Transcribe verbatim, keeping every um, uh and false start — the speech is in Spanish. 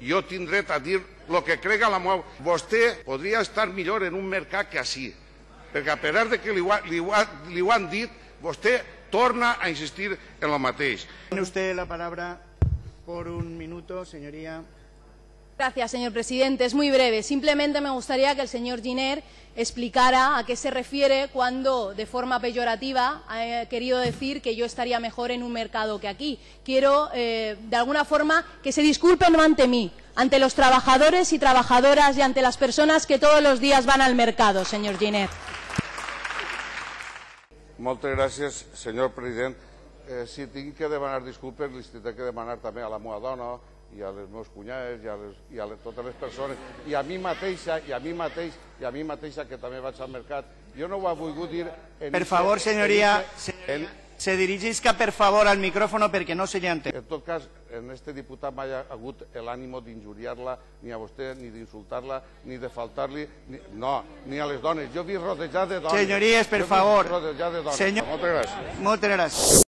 jo tindré a dir el que crec a la meva. Vostè podria estar millor en un mercat que així, perquè a pesar que li ho han dit, vostè torna a insistir en el mateix. Tiene usted la palabra por un minuto, señoría. Gracias, señor presidente. Es muy breve. Simplemente me gustaría que el señor Giner explicara a qué se refiere cuando, de forma peyorativa, ha querido decir que yo estaría mejor en un mercado que aquí. Quiero, eh, de alguna forma, que se disculpen ante mí, ante los trabajadores y trabajadoras y ante las personas que todos los días van al mercado, señor Giner. Moltes gràcies, senyor president. Eh, si tinc que demanar disculpes, les tindré que demanar també a la meva dona i a les meves cunyades i a, les, i a les, totes les persones, i a mi mateixa, i a mi mateix, i a mi mateixa que també vaig al mercat. Jo no ho he volgut dir... Per favor, senyoria, se dirigisca per favor al micrófono perquè no se li entén. En tot cas, en este diputat mai ha hagut l'ànimo d'injuriar-la, ni a vostè, ni d'insultar-la, ni de faltar-li, no, ni a les dones. Jo he vist rodejat de dones. Senyories, per favor. Moltes gràcies. Moltes gràcies.